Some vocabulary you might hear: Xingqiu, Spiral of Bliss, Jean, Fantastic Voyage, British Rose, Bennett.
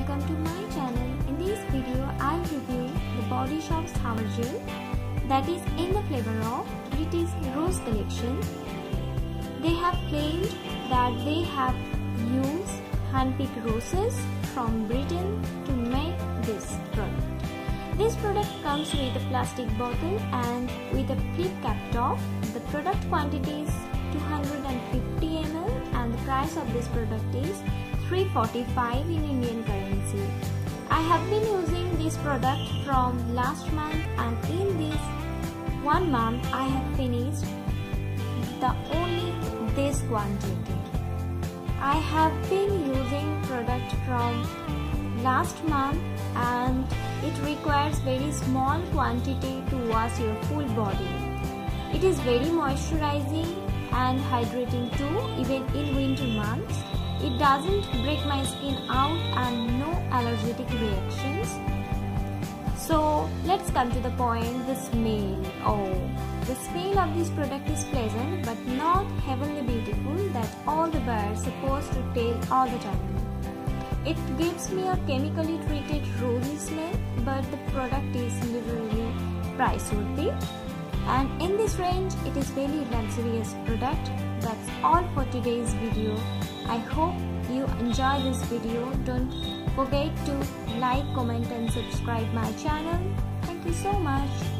Welcome to my channel. In this video I will review the Body Shop's Shower Gel that is in the flavor of British Rose collection. They have claimed that they have used handpicked roses from Britain to make this product. This product comes with a plastic bottle and with a flip cap top. The product quantity is 250 ml and the price of this product is 345 in Indian currency. I have been using this product from last month, and in this 1 month I have finished only this quantity. I have been using product from last month and it requires very small quantity to wash your full body. It is very moisturizing and hydrating too, even in winter months. It doesn't break my skin out and no allergic reactions. So let's come to the point, the smell. Oh, the smell of this product is pleasant but not heavenly beautiful that all the birds supposed to tell all the time. It gives me a chemically treated rosy smell, but the product is literally price worthy. And in this range, it is very luxurious product. That's all for today's video. I hope you enjoy this video. Don't forget to like, comment and subscribe my channel. Thank you so much.